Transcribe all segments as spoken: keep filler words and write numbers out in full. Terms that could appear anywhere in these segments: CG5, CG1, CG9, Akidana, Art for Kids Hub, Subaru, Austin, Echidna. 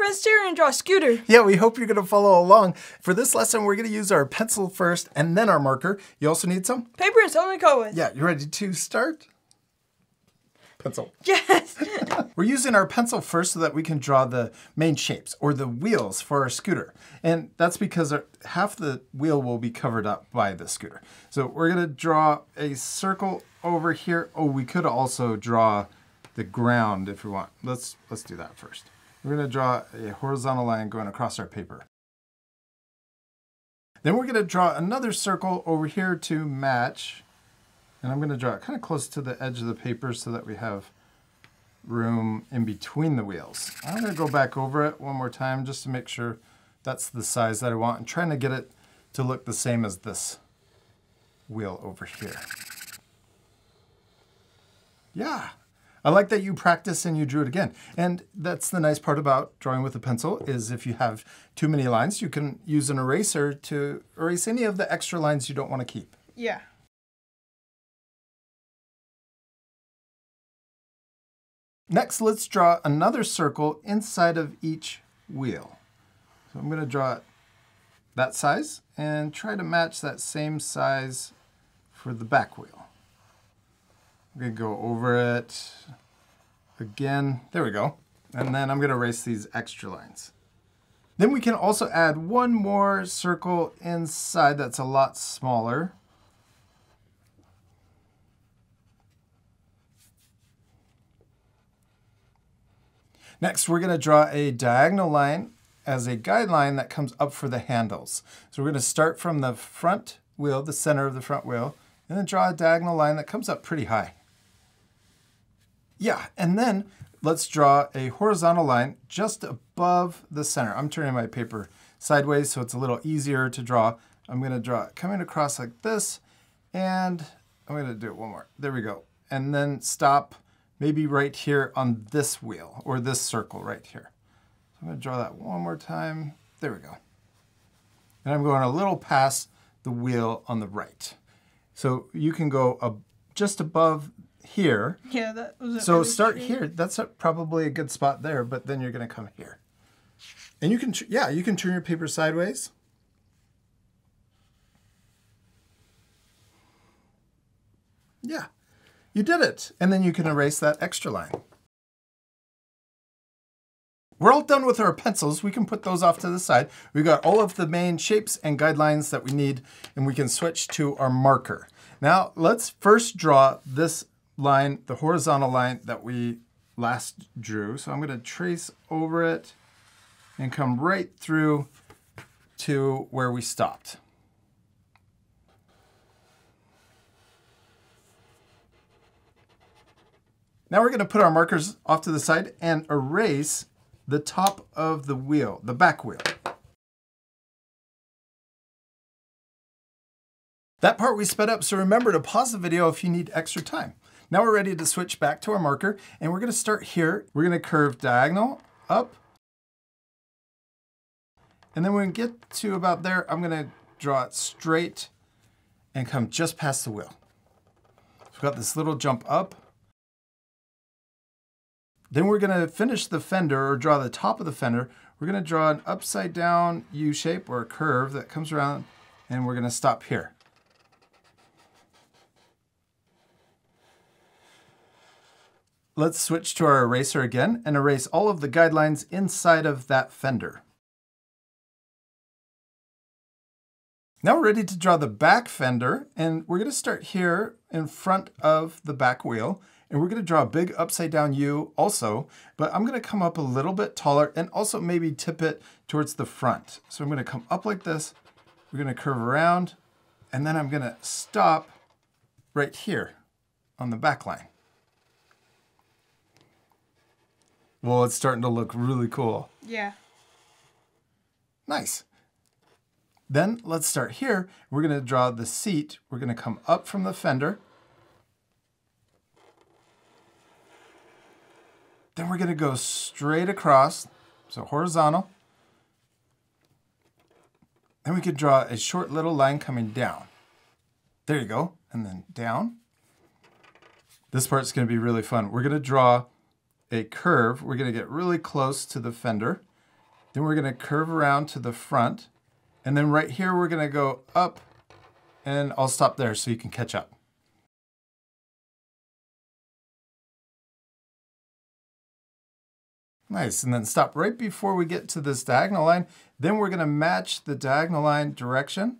friend Sarah and draw Scooter. Yeah, we hope you're going to follow along. For this lesson, we're going to use our pencil first and then our marker. You also need some paper and something to go with. Yeah, you ready to start? Pencil. Yes. We're using our pencil first so that we can draw the main shapes or the wheels for our scooter. And that's because our, half the wheel will be covered up by the scooter. So we're going to draw a circle over here. Oh, we could also draw the ground if we want. Let's, let's do that first. We're going to draw a horizontal line going across our paper. Then we're going to draw another circle over here to match. And I'm going to draw it kind of close to the edge of the paper so that we have room in between the wheels. I'm going to go back over it one more time just to make sure that's the size that I want. I'm trying to get it to look the same as this wheel over here. Yeah, I like that you practice and you drew it again. And that's the nice part about drawing with a pencil is if you have too many lines, you can use an eraser to erase any of the extra lines you don't want to keep. Yeah. Next, let's draw another circle inside of each wheel. So I'm going to draw it that size and try to match that same size for the back wheel. I'm going to go over it again. There we go. And then I'm going to erase these extra lines. Then we can also add one more circle inside that's a lot smaller. Next, we're going to draw a diagonal line as a guideline that comes up for the handles. So we're going to start from the front wheel, the center of the front wheel, and then draw a diagonal line that comes up pretty high. Yeah, and then let's draw a horizontal line just above the center. I'm turning my paper sideways so it's a little easier to draw. I'm going to draw it coming across like this, and I'm going to do it one more. There we go. And then stop. Maybe right here on this wheel or this circle right here. So I'm going to draw that one more time. There we go. And I'm going a little past the wheel on the right. So you can go uh, just above here. Yeah, that was So really start here. That's a, probably a good spot there, but then you're going to come here. And you can, yeah, you can turn your paper sideways. Yeah. You did it, and then you can erase that extra line. We're all done with our pencils. We can put those off to the side. We've got all of the main shapes and guidelines that we need, and we can switch to our marker. Now, let's first draw this line, the horizontal line that we last drew. So I'm going to trace over it and come right through to where we stopped. Now we're going to put our markers off to the side and erase the top of the wheel, the back wheel. That part we sped up, so remember to pause the video if you need extra time. Now we're ready to switch back to our marker, and we're going to start here. We're going to curve diagonal up. And then when we get to about there, I'm going to draw it straight and come just past the wheel. So we've got this little jump up. Then we're going to finish the fender or draw the top of the fender. We're going to draw an upside down U shape or a curve that comes around, and we're going to stop here. Let's switch to our eraser again and erase all of the guidelines inside of that fender. Now we're ready to draw the back fender, and we're going to start here in front of the back wheel. And we're going to draw a big upside down U also, but I'm going to come up a little bit taller and also maybe tip it towards the front. So I'm going to come up like this. We're going to curve around, and then I'm going to stop right here on the back line. Well, it's starting to look really cool. Yeah. Nice. Then let's start here. We're going to draw the seat. We're going to come up from the fender. Then we're going to go straight across, so horizontal. Then we could draw a short little line coming down. There you go, and then down. This part's going to be really fun. We're going to draw a curve. We're going to get really close to the fender, Then we're going to curve around to the front. And then right here, we're going to go up, and I'll stop there so you can catch up. Nice, and then stop right before we get to this diagonal line. Then we're going to match the diagonal line direction,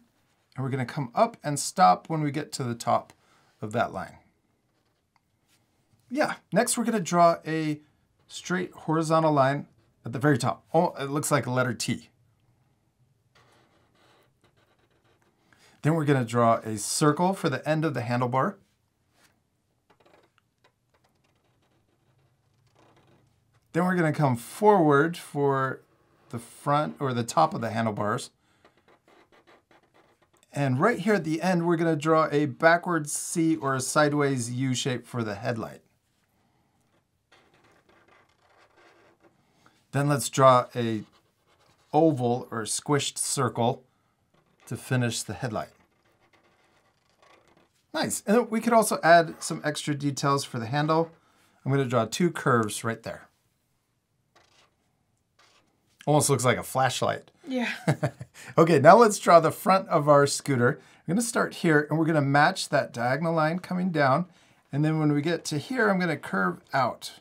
and we're going to come up and stop when we get to the top of that line. Yeah, next we're going to draw a straight horizontal line at the very top. Oh, it looks like a letter T. Then we're going to draw a circle for the end of the handlebar. Then we're going to come forward for the front or the top of the handlebars. And right here at the end, we're going to draw a backwards C or a sideways U shape for the headlight. Then let's draw a oval or squished circle to finish the headlight. Nice. And we could also add some extra details for the handle. I'm going to draw two curves right there. Almost looks like a flashlight. Yeah. Okay, now let's draw the front of our scooter. I'm going to start here, and we're going to match that diagonal line coming down. And then when we get to here, I'm going to curve out.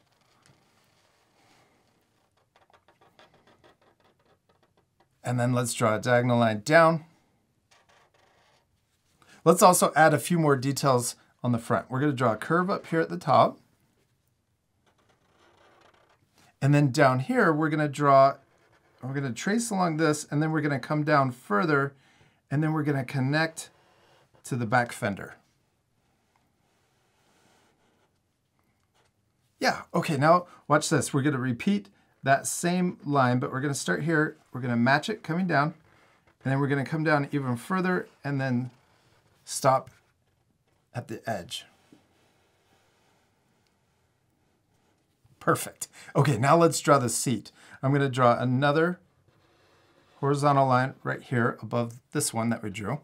And then let's draw a diagonal line down. Let's also add a few more details on the front. We're going to draw a curve up here at the top. And then down here, we're going to draw... We're going to trace along this, and then we're going to come down further, and then we're going to connect to the back fender. Yeah, okay, now watch this. We're going to repeat that same line, but we're going to start here. We're going to match it coming down, and then we're going to come down even further, and then stop at the edge. Perfect. Okay, now let's draw the seat. I'm going to draw another horizontal line right here above this one that we drew.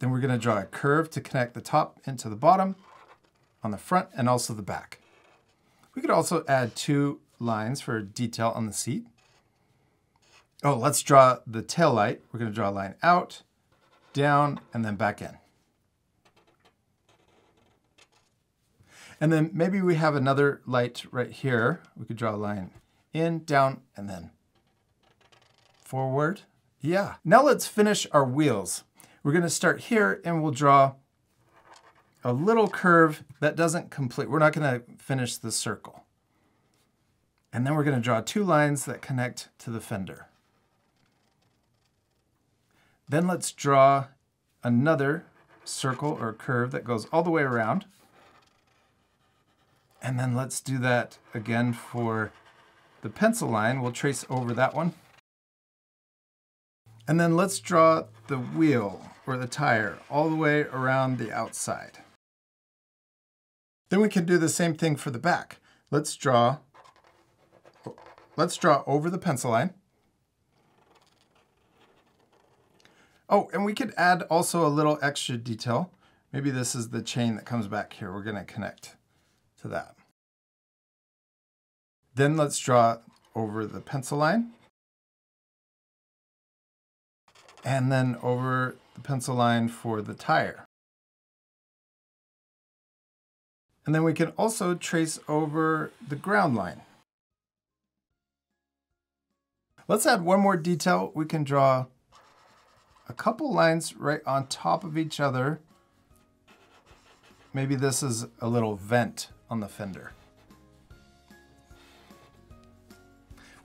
Then we're going to draw a curve to connect the top into the bottom on the front and also the back. We could also add two lines for detail on the seat. Oh, let's draw the tail light. We're going to draw a line out, down, and then back in. And then maybe we have another light right here. We could draw a line in, down, and then forward. Yeah. Now let's finish our wheels. We're going to start here, and we'll draw a little curve that doesn't complete. We're not going to finish the circle. And then we're going to draw two lines that connect to the fender. Then let's draw another circle or curve that goes all the way around. And then let's do that again for the pencil line. We'll trace over that one. And then let's draw the wheel or the tire all the way around the outside. Then we can do the same thing for the back. Let's draw, let's draw over the pencil line. Oh, and we could add also a little extra detail. Maybe this is the chain that comes back here. We're going to connect to that. Then let's draw over the pencil line. And then over the pencil line for the tire. And then we can also trace over the ground line. Let's add one more detail. We can draw a couple lines right on top of each other. Maybe this is a little vent on the fender.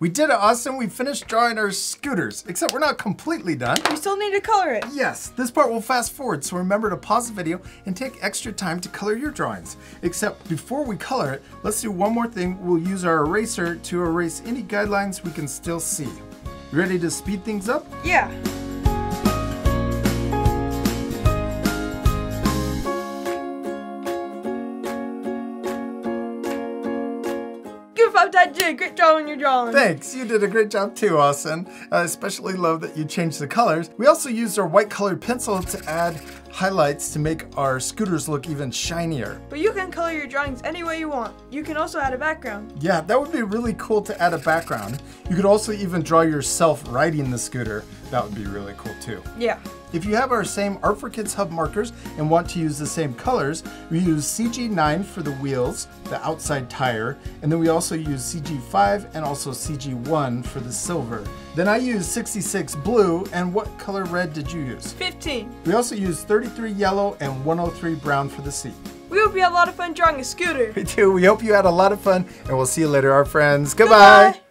We did it, Austin. We finished drawing our scooters, except we're not completely done. We still need to color it. Yes, this part will fast forward, so remember to pause the video and take extra time to color your drawings. Except before we color it, let's do one more thing. We'll use our eraser to erase any guidelines we can still see. You ready to speed things up? Yeah. Pop Dad did. Great job on your drawing. Thanks. You did a great job too, Austin. I especially love that you changed the colors. We also used our white colored pencil to add highlights to make our scooters look even shinier. But you can color your drawings any way you want. You can also add a background. Yeah, that would be really cool to add a background. You could also even draw yourself riding the scooter. That would be really cool too. Yeah. If you have our same Art for Kids Hub markers and want to use the same colors, we use C G nine for the wheels, the outside tire, and then we also use C G five and also C G one for the silver. Then I used sixty-six blue, and what color red did you use? fifteen. We also used thirty-three yellow and one oh three brown for the seat. We hope you had a lot of fun drawing a scooter. We do. We hope you had a lot of fun, and we'll see you later, our friends. Goodbye. Goodbye.